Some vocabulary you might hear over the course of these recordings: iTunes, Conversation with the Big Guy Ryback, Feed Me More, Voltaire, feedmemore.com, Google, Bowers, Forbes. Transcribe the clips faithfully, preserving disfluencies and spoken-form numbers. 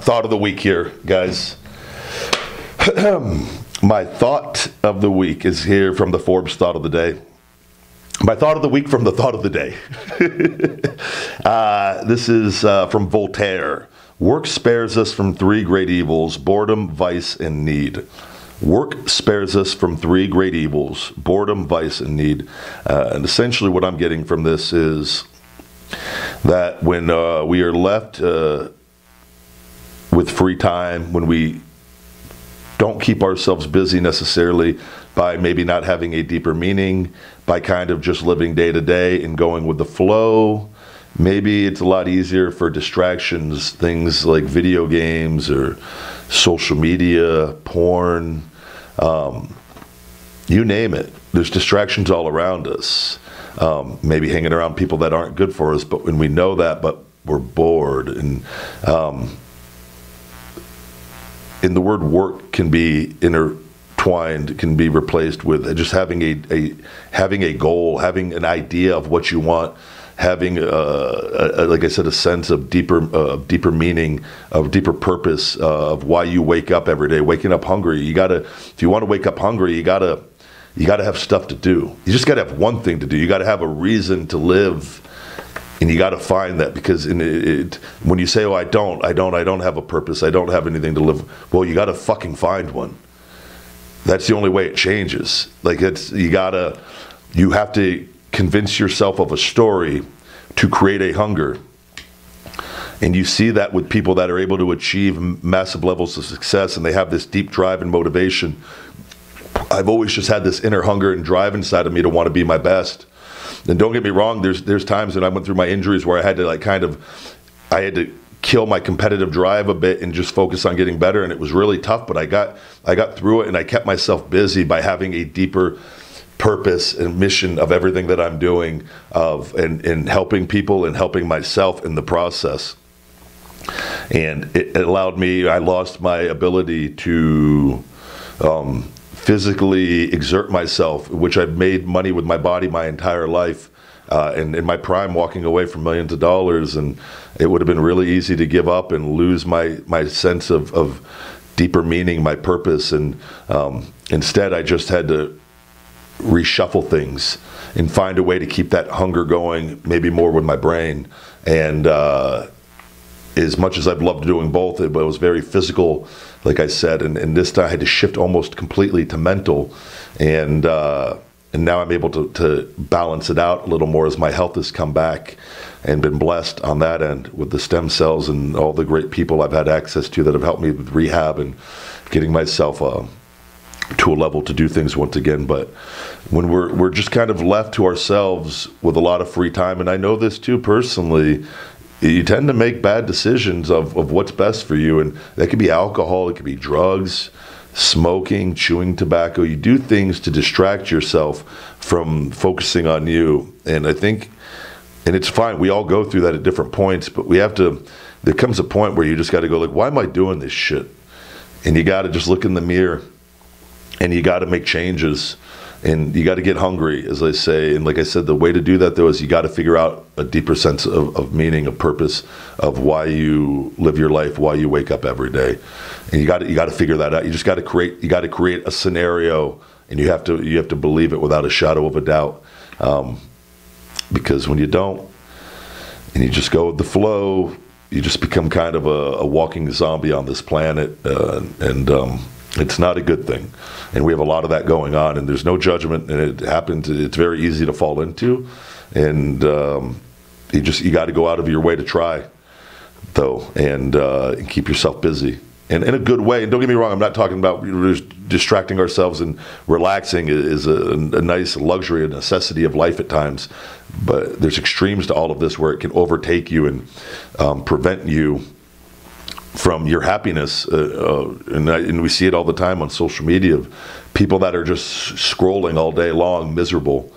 Thought of the week here, guys. My thought of the week is here from the Forbes thought of the day. My thought of the week from the thought of the day. uh, this is uh, from Voltaire. Work spares us from three great evils: boredom, vice, and need. Work spares us from three great evils: boredom, vice, and need. Uh, and essentially what I'm getting from this is that when uh, we are left uh, with free time, when we don't keep ourselves busy necessarily by maybe not having a deeper meaning, by kind of just living day to day and going with the flow, maybe it's a lot easier for distractions, things like video games or social media, porn, um, you name it. There's distractions all around us. Um, maybe hanging around people that aren't good for us, but when we know that, but we're bored. And um, and the word work can be intertwined, can be replaced with just having a, a having a goal, having an idea of what you want, having, a, a, like I said, a sense of deeper, uh, deeper meaning, of deeper purpose, uh, of why you wake up every day. Waking up hungry, you gotta. If you want to wake up hungry, you gotta, you gotta have stuff to do. You just gotta have one thing to do. You gotta have a reason to live. And you got to find that, because in it, it, when you say, oh, I don't, I don't, I don't have a purpose, I don't have anything to live, well, you got to fucking find one. That's the only way it changes. Like, it's, you got to, you have to convince yourself of a story to create a hunger. And you see that with people that are able to achieve massive levels of success, and they have this deep drive and motivation. I've always just had this inner hunger and drive inside of me to want to be my best. And don't get me wrong, there's there's times that I went through my injuries where I had to like kind of, I had to kill my competitive drive a bit and just focus on getting better, and it was really tough, but I got I got through it, and I kept myself busy by having a deeper purpose and mission of everything that I'm doing, of and, and helping people and helping myself in the process. And it, it allowed me, I lost my ability to um, physically exert myself, which I've made money with my body my entire life, uh, and in my prime walking away from millions of dollars, and it would have been really easy to give up and lose my, my sense of, of deeper meaning, my purpose, and um, instead I just had to reshuffle things and find a way to keep that hunger going, maybe more with my brain. And uh, as much as I've loved doing both, it was very physical, like I said, and, and this time I had to shift almost completely to mental, and uh, and now I'm able to, to balance it out a little more as my health has come back, and been blessed on that end with the stem cells and all the great people I've had access to that have helped me with rehab and getting myself uh, to a level to do things once again. But when we're, we're just kind of left to ourselves with a lot of free time, and I know this too personally, you tend to make bad decisions of, of what's best for you, and that could be alcohol, it could be drugs, smoking, chewing tobacco. You do things to distract yourself from focusing on you, and I think, and it's fine, we all go through that at different points, but we have to, there comes a point where you just got to go, like, why am I doing this shit? And you got to just look in the mirror, and you got to make changes. And you got to get hungry, as I say. And like I said, the way to do that, though, is you got to figure out a deeper sense of, of meaning, of purpose, of why you live your life, why you wake up every day. And you got to, you got to figure that out. You just got to create, you got to create a scenario, and you have to, you have to believe it without a shadow of a doubt. Um, because when you don't, and you just go with the flow, you just become kind of a, a walking zombie on this planet, uh, and. Um, It's not a good thing, and we have a lot of that going on, and there's no judgment, and it happens. It's very easy to fall into, and um, you just you got to go out of your way to try, though, and, uh, and keep yourself busy, and in a good way. And don't get me wrong, I'm not talking about distracting ourselves, and relaxing is a, a nice luxury, a necessity of life at times, but there's extremes to all of this where it can overtake you and um, prevent you from your happiness, uh, uh, and, I, and we see it all the time on social media, of people that are just scrolling all day long, miserable,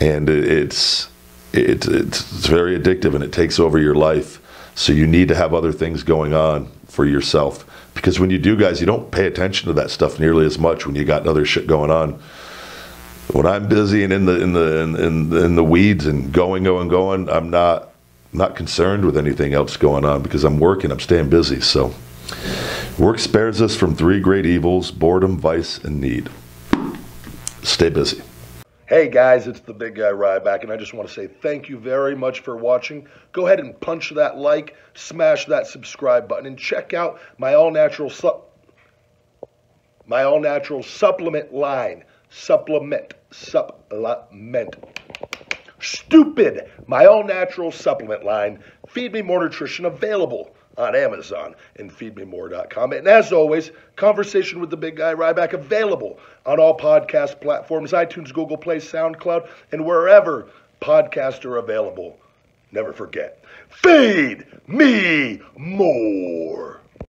and it, it's, it, it's it's very addictive, and it takes over your life. So you need to have other things going on for yourself, because when you do, guys, you don't pay attention to that stuff nearly as much when you got other shit going on. When I'm busy and in the in the in, in, in the weeds and going going going, I'm not not concerned with anything else going on because I'm working. I'm staying busy. So, work spares us from three great evils: boredom, vice, and need. Stay busy. Hey guys, it's the Big Guy Ryback, and I just want to say thank you very much for watching. Go ahead and punch that like, smash that subscribe button, and check out my all natural su- my all natural supplement line. Supplement, supplement, stupid, my all natural supplement line, Feed Me More Nutrition, available on Amazon and feed me more dot com. And as always, Conversation with the Big Guy Ryback, available on all podcast platforms, iTunes, Google Play, SoundCloud, and wherever podcasts are available. Never forget, feed me more.